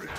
Blood.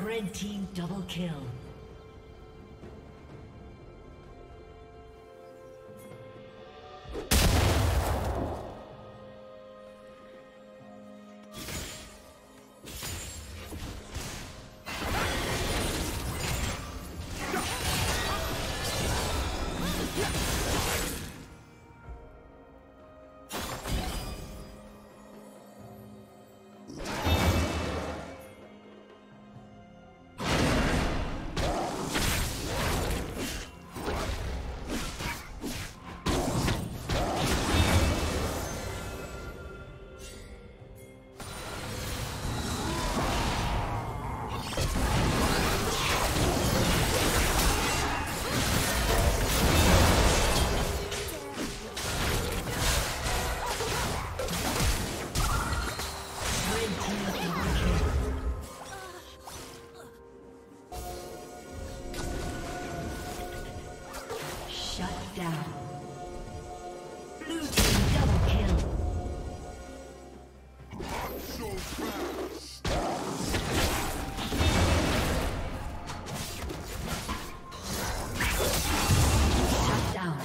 Red team double kill. down. Blue team double kill. Not so fast. Shut down.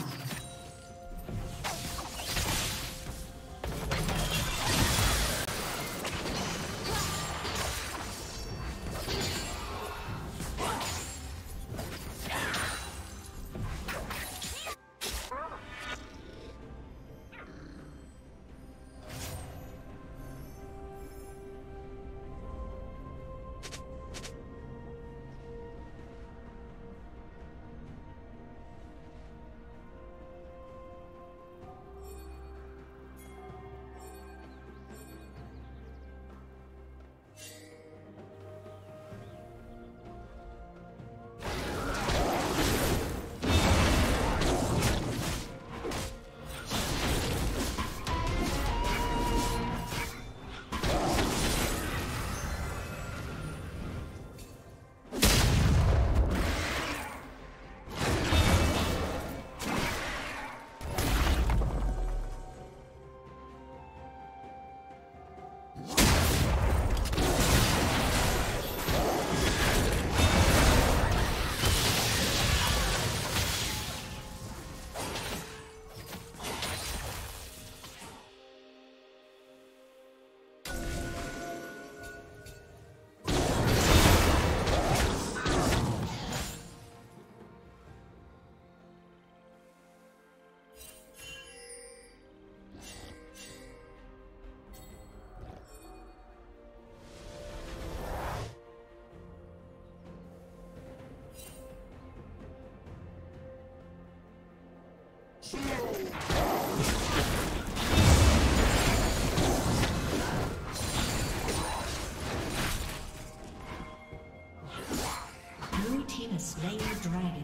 Blue team has slain the dragon.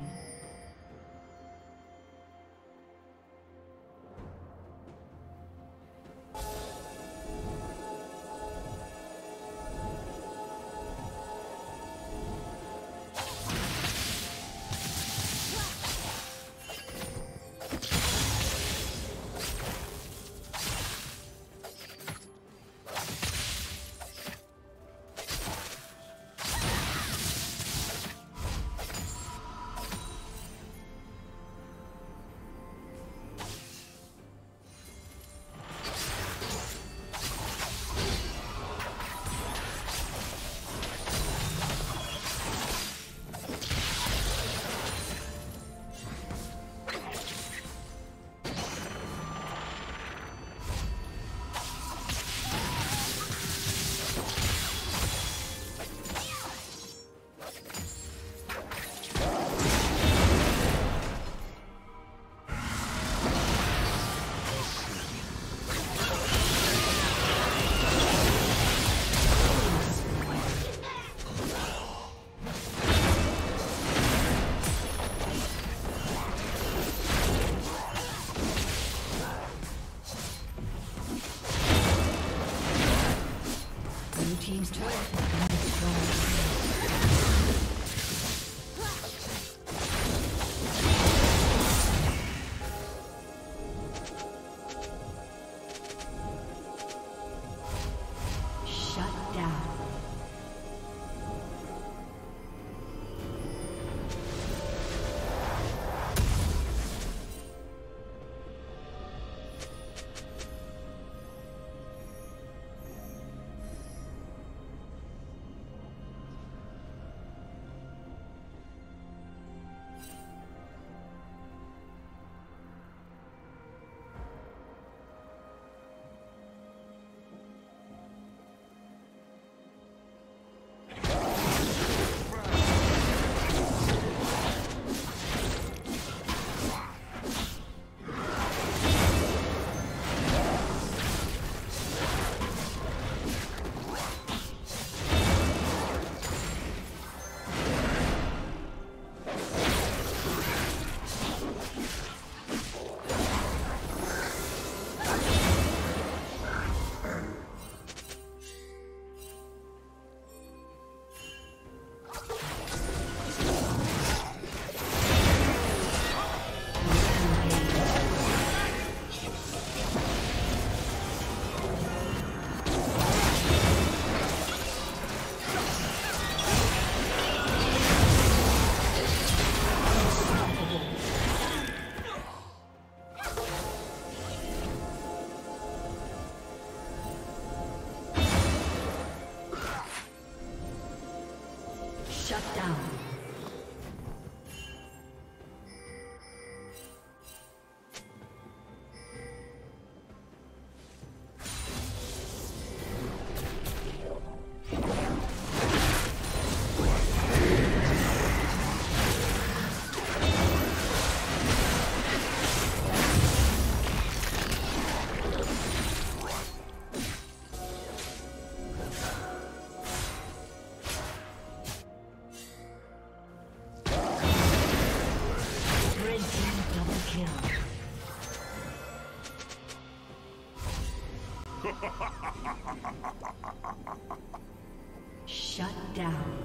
Shut down.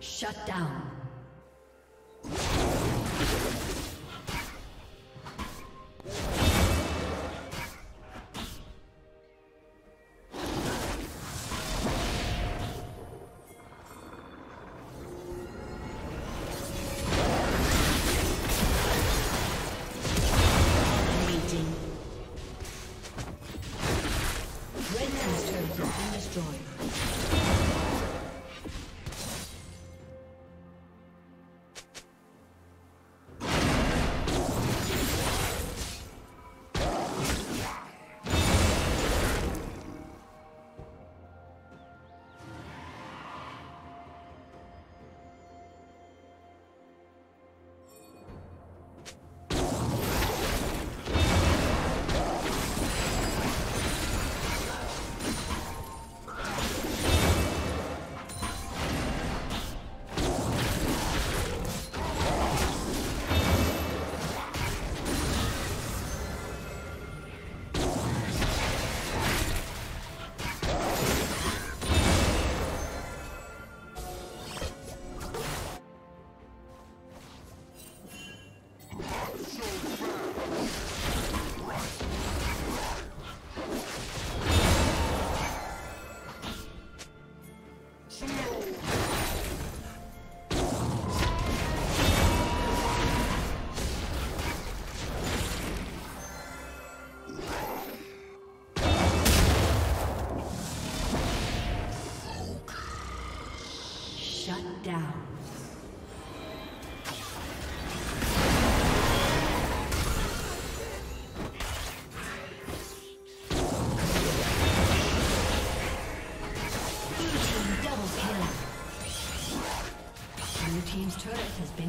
Shut down.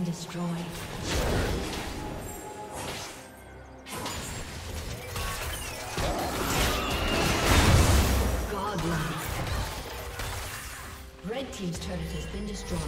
Destroyed. Godlike. Red team's turret has been destroyed.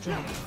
strength.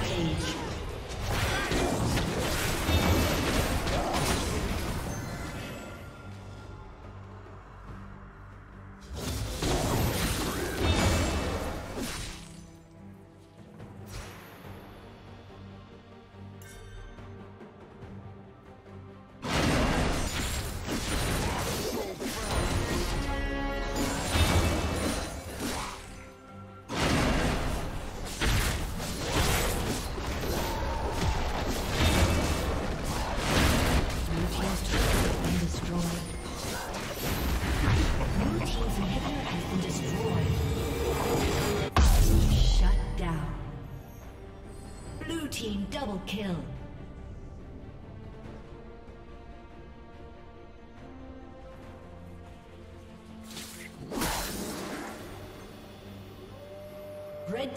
Rampage. Kill. Red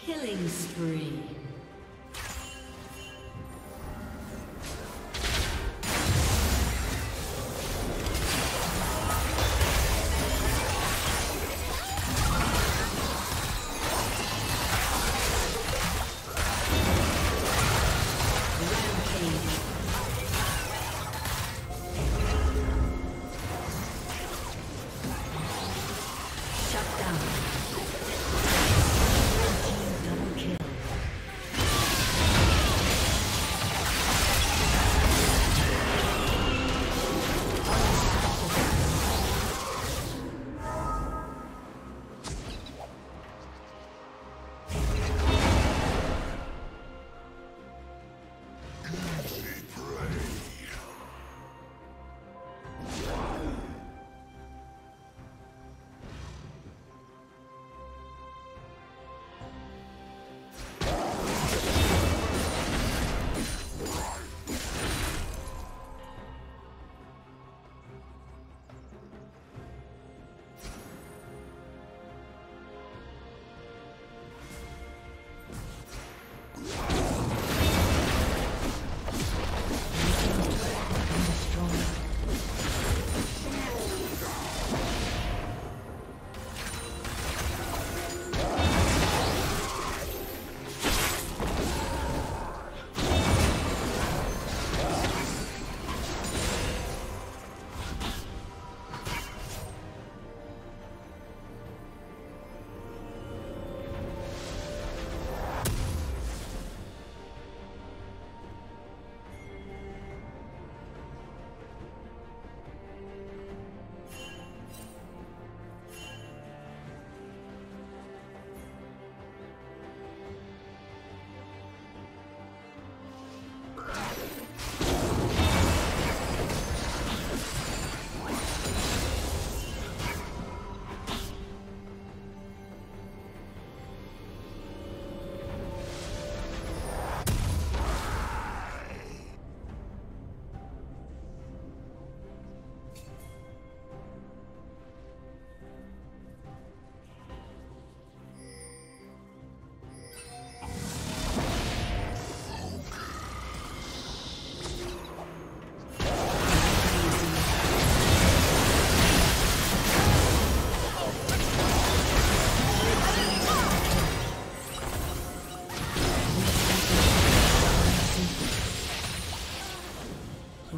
Killing spree. Rampage. Shut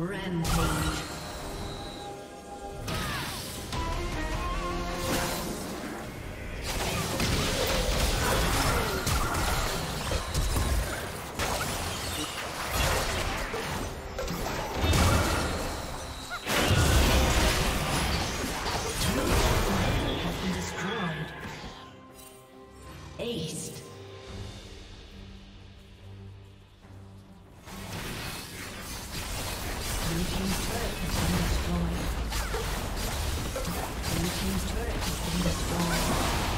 Rampage. Blue team's turret has been destroyed.